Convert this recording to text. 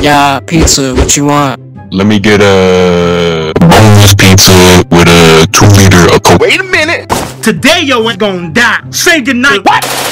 Yeah, pizza, what you want? Let me get a boneless pizza with a 2-liter of Coke. Wait a minute! Today yo ain't gonna die. Say goodnight. What?